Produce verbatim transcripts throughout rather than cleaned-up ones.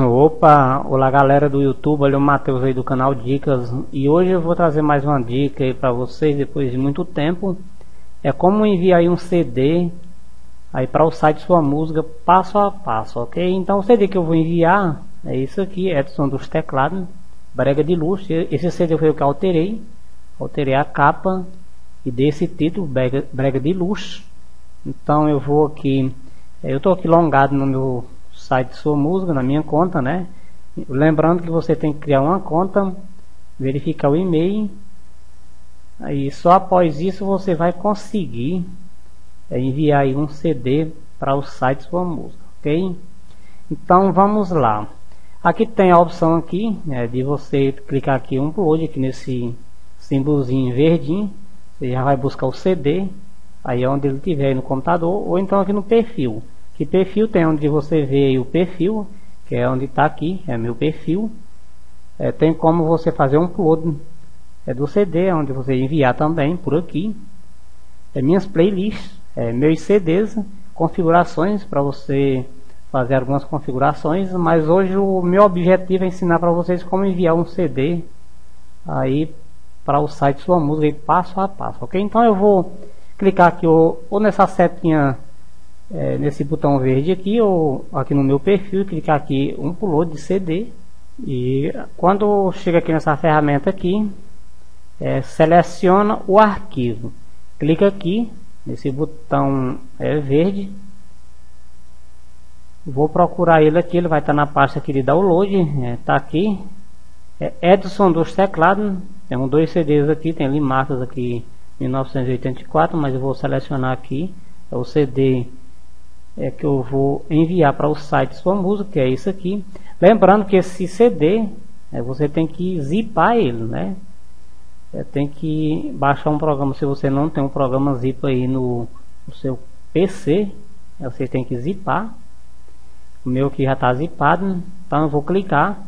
Opa, olá galera do YouTube, olha o Matheus aí do canal Dicas. E hoje eu vou trazer mais uma dica aí pra vocês depois de muito tempo. É como enviar aí um C D aí para o site Sua Música, passo a passo, ok? Então o C D que eu vou enviar é isso aqui, Edson dos Teclados, Brega de Luxo. Esse C D foi o que eu alterei, alterei a capa e dei esse título, Brega, Brega de Luxo. Então eu vou aqui, eu tô aqui longado no meu site Sua Música, na minha conta, né? Lembrando que você tem que criar uma conta, verificar o e-mail, aí só após isso você vai conseguir enviar aí um C D para o site Sua Música, ok? Então vamos lá. Aqui tem a opção aqui, né, de você clicar aqui um upload, aqui nesse símbolozinho verdinho, você já vai buscar o C D, aí onde ele tiver aí no computador, ou então aqui no perfil. Que perfil tem onde você vê aí o perfil, que é onde está aqui, é meu perfil. É, tem como você fazer um upload é, do C D, onde você enviar também por aqui. É minhas playlists, é, meus C Ds, configurações para você fazer algumas configurações, mas hoje o meu objetivo é ensinar para vocês como enviar um C D aí para o site Sua Música aí, passo a passo, ok? Então eu vou clicar aqui ou, ou nessa setinha, é, nesse botão verde aqui, ou aqui no meu perfil, clicar aqui um upload de C D, e quando chega aqui nessa ferramenta aqui, é, seleciona o arquivo, clica aqui nesse botão é, verde. Vou procurar ele aqui, ele vai estar na pasta aqui de download, está é, aqui, é Edson dos Teclados, tem um, dois C Ds aqui, tem ali marcas aqui mil novecentos e oitenta e quatro, mas eu vou selecionar aqui, é o C D é, que eu vou enviar para o site Sua Música, que é isso aqui. Lembrando que esse C D, é, você tem que zipar ele, né? É, tem que baixar um programa, se você não tem um programa zip aí no, no seu P C, é, você tem que zipar. O meu aqui já está zipado, então eu vou clicar.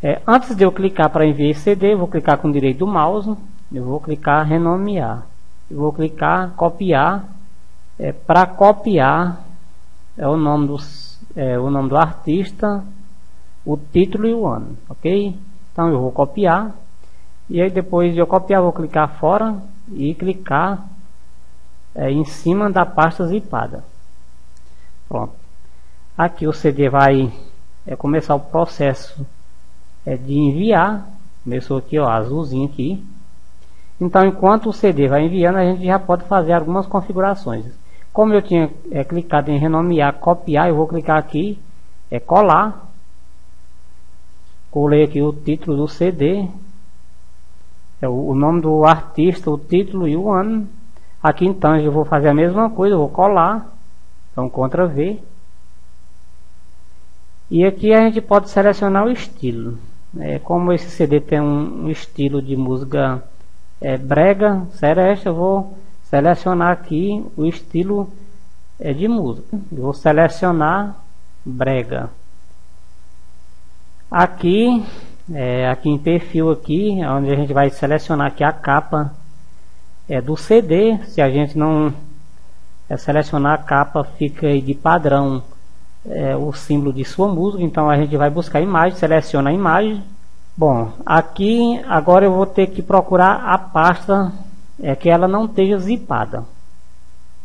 É, antes de eu clicar para enviar esse C D, eu vou clicar com o direito do mouse, eu vou clicar renomear, eu vou clicar copiar. É, para copiar é o nome dos, é, o nome do artista, o título e o ano, ok? Então eu vou copiar, e aí depois de eu copiar eu vou clicar fora e clicar é, em cima da pasta zipada. Pronto. Aqui o C D vai é, começar o processo é, de enviar. Começou aqui, ó, azulzinho aqui. Então enquanto o C D vai enviando, a gente já pode fazer algumas configurações. Como eu tinha é, clicado em renomear, copiar, eu vou clicar aqui, é colar. Colei aqui o título do C D, é, o, o nome do artista, o título e o ano. Aqui então eu vou fazer a mesma coisa, eu vou colar. Então Ctrl V. E aqui a gente pode selecionar o estilo. É, como esse C D tem um, um estilo de música é, brega, seresta, eu vou selecionar aqui o estilo é, de música. Eu vou selecionar brega. Aqui, é, aqui em perfil aqui, é onde a gente vai selecionar aqui a capa é, do C D. Se a gente não é, selecionar a capa, fica aí de padrão. É, o símbolo de Sua Música, então a gente vai buscar a imagem, seleciona a imagem. Bom, aqui agora eu vou ter que procurar a pasta é, que ela não esteja zipada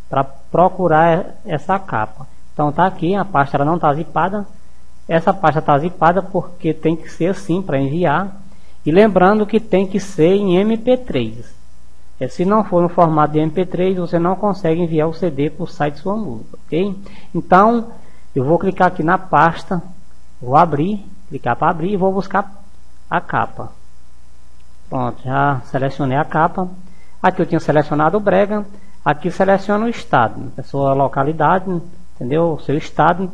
para procurar essa capa. Então tá aqui, a pasta ela não está zipada, essa pasta está zipada porque tem que ser assim para enviar. E lembrando que tem que ser em M P três, é, se não for no formato de M P três você não consegue enviar o C D para o site Sua Música, ok? Então eu vou clicar aqui na pasta, vou abrir, clicar para abrir e vou buscar a capa. Pronto, já selecionei a capa. Aqui eu tinha selecionado o brega, aqui seleciona o estado, a sua localidade, entendeu? O seu estado.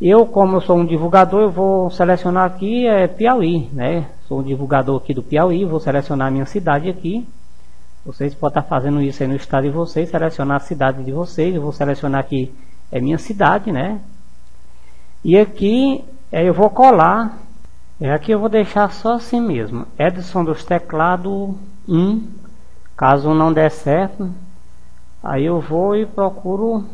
Eu, como eu sou um divulgador, eu vou selecionar aqui é, Piauí, né? Sou um divulgador aqui do Piauí, vou selecionar a minha cidade aqui. Vocês podem estar fazendo isso aí no estado de vocês, selecionar a cidade de vocês. Eu vou selecionar aqui é minha cidade, né? E aqui é, eu vou colar, é, aqui eu vou deixar só assim mesmo, Edson dos Teclados um, caso não der certo, aí eu vou e procuro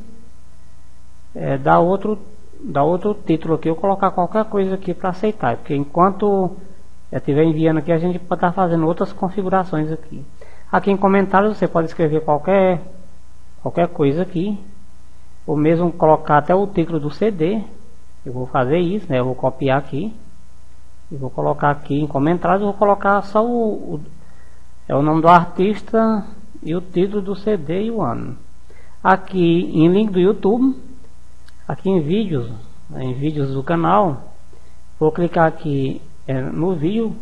é, dar outro dar outro título aqui, eu colocar qualquer coisa aqui para aceitar, porque enquanto eu estiver enviando aqui, a gente pode estar fazendo outras configurações aqui. Aqui em comentários você pode escrever qualquer, qualquer coisa aqui, ou mesmo colocar até o título do C D. Eu vou fazer isso, né? Eu vou copiar aqui e vou colocar aqui em comentários, eu vou colocar só o, o é o nome do artista e o título do C D e o ano. Aqui em link do YouTube, aqui em vídeos, em vídeos do canal, vou clicar aqui é, no vídeo,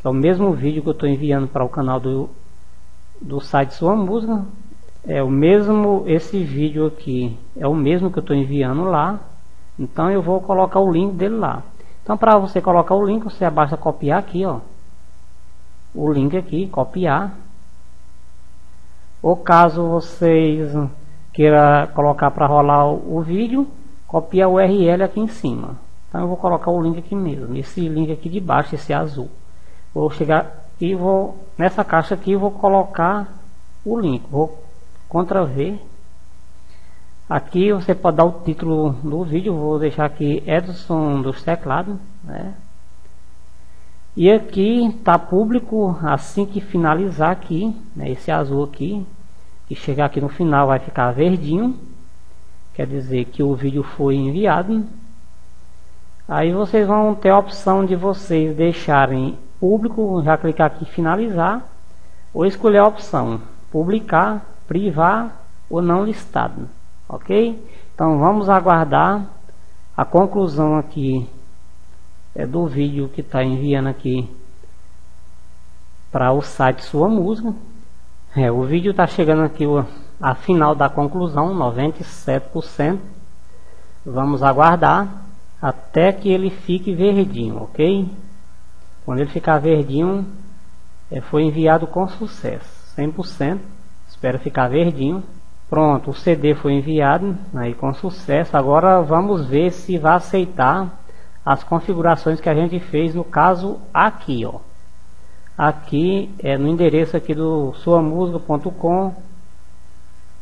que é o mesmo vídeo que eu estou enviando para o canal do, do site Sua Música. É o mesmo, esse vídeo aqui é o mesmo que eu estou enviando lá, então eu vou colocar o link dele lá. Então, para você colocar o link, você basta copiar aqui, ó, o link aqui, copiar. Ou caso vocês queira colocar para rolar o vídeo, copia a U R L aqui em cima. Então eu vou colocar o link aqui mesmo, esse link aqui de baixo, esse azul. Vou chegar e vou nessa caixa aqui, vou colocar o link, vou Ctrl V. Aqui você pode dar o título do vídeo, vou deixar aqui Edson dos Teclados, né? E aqui tá público, assim que finalizar aqui, né, esse azul aqui, que chegar aqui no final vai ficar verdinho, quer dizer que o vídeo foi enviado. Aí vocês vão ter a opção de vocês deixarem público, já clicar aqui em finalizar, ou escolher a opção publicar, privar ou não listado, ok? Então vamos aguardar a conclusão aqui é do vídeo que está enviando aqui para o site Sua Música. É, o vídeo está chegando aqui o, a final da conclusão, noventa e sete por cento. Vamos aguardar até que ele fique verdinho, ok? Quando ele ficar verdinho, é, foi enviado com sucesso, cem por cento. Espero ficar verdinho. Pronto, o C D foi enviado aí com sucesso. Agora vamos ver se vai aceitar as configurações que a gente fez, no caso aqui, ó, aqui é no endereço aqui do sua música ponto com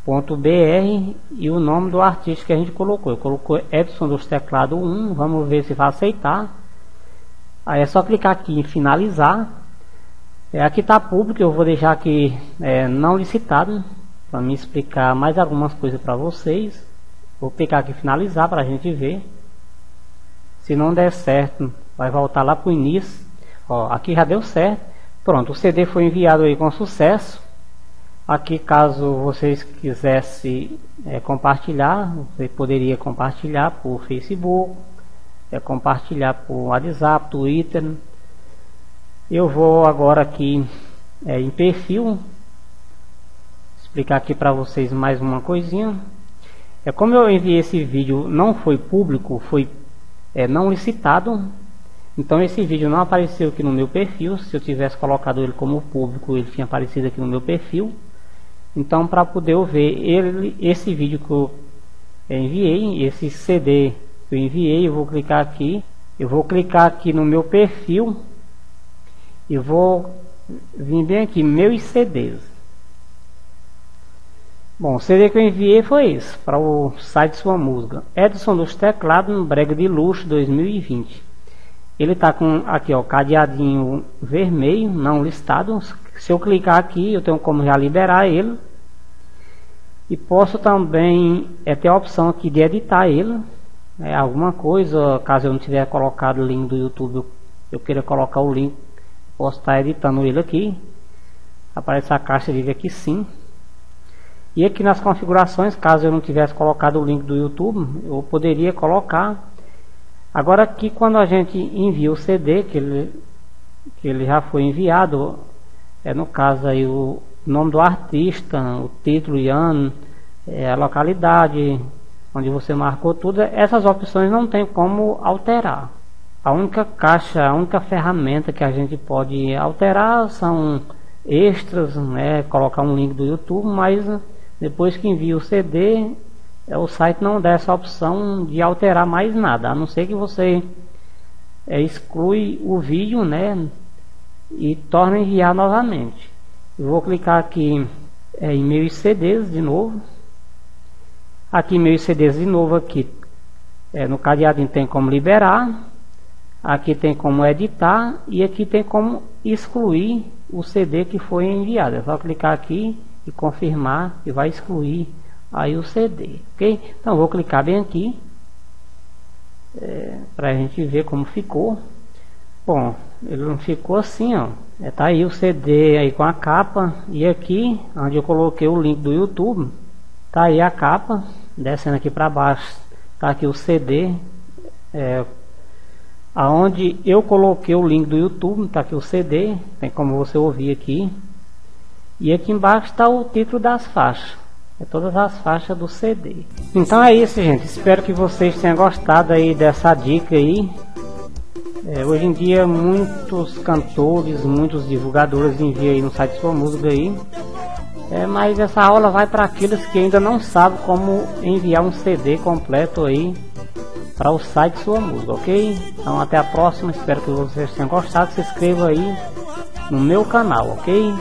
ponto br e o nome do artista que a gente colocou. Eu colocou Edson dos Teclados um. Vamos ver se vai aceitar. Aí é só clicar aqui em finalizar. É, aqui tá público, eu vou deixar aqui é, não licitado, para me explicar mais algumas coisas para vocês. Vou clicar aqui em finalizar para a gente ver. Se não der certo, vai voltar lá para o início. Ó, aqui já deu certo. Pronto, o C D foi enviado aí com sucesso. Aqui, caso vocês quisessem é, compartilhar, você poderia compartilhar por Facebook, é, compartilhar por WhatsApp, Twitter. Eu vou agora aqui é, em perfil, explicar aqui para vocês mais uma coisinha. É, como eu enviei esse vídeo, não foi público, foi É não licitado, então esse vídeo não apareceu aqui no meu perfil. Se eu tivesse colocado ele como público, ele tinha aparecido aqui no meu perfil. Então, para poder eu ver ele, esse vídeo que eu enviei, esse C D que eu enviei, eu vou clicar aqui, eu vou clicar aqui no meu perfil e vou vir bem aqui, meus C Ds. Bom, o C D que eu enviei foi esse, para o site Sua Música, Edson dos Teclados, Brega de Luxo dois mil e vinte. Ele está com aqui, ó, cadeadinho vermelho, não listado. Se eu clicar aqui, eu tenho como já liberar ele. E posso também é, ter a opção aqui de editar ele. É, alguma coisa, caso eu não tiver colocado o link do YouTube, eu, eu queira colocar o link, posso estar editando ele aqui. Aparece a caixa de aqui sim. E aqui nas configurações, caso eu não tivesse colocado o link do YouTube, eu poderia colocar. Agora aqui, quando a gente envia o C D, que ele, que ele já foi enviado, é no caso aí o nome do artista, o título e ano, é, a localidade, onde você marcou tudo, essas opções não tem como alterar. A única caixa, a única ferramenta que a gente pode alterar são extras, né, colocar um link do YouTube, mas depois que envia o C D, o site não dá essa opção de alterar mais nada, a não ser que você é, exclui o vídeo, né, e torna a enviar novamente. Eu vou clicar aqui é, em meus C Ds de novo. Aqui meus C Ds de novo aqui. É, no cadeadinho tem como liberar, aqui tem como editar e aqui tem como excluir o C D que foi enviado. É só clicar aqui e confirmar e vai excluir aí o C D, ok? Então vou clicar bem aqui é, para a gente ver como ficou. Bom, ele não ficou assim, ó. É, tá aí o C D aí com a capa, e aqui onde eu coloquei o link do YouTube tá aí a capa. Descendo aqui para baixo tá aqui o C D, é, aonde eu coloquei o link do YouTube tá aqui o C D, tem como você ouvir aqui. E aqui embaixo está o título das faixas, é todas as faixas do C D. Então é isso, gente, espero que vocês tenham gostado aí dessa dica aí. É, hoje em dia muitos cantores, muitos divulgadores enviam aí no site Sua Música aí, é, mas essa aula vai para aqueles que ainda não sabem como enviar um C D completo aí para o site Sua Música, ok? Então até a próxima, espero que vocês tenham gostado, se inscreva aí no meu canal, ok?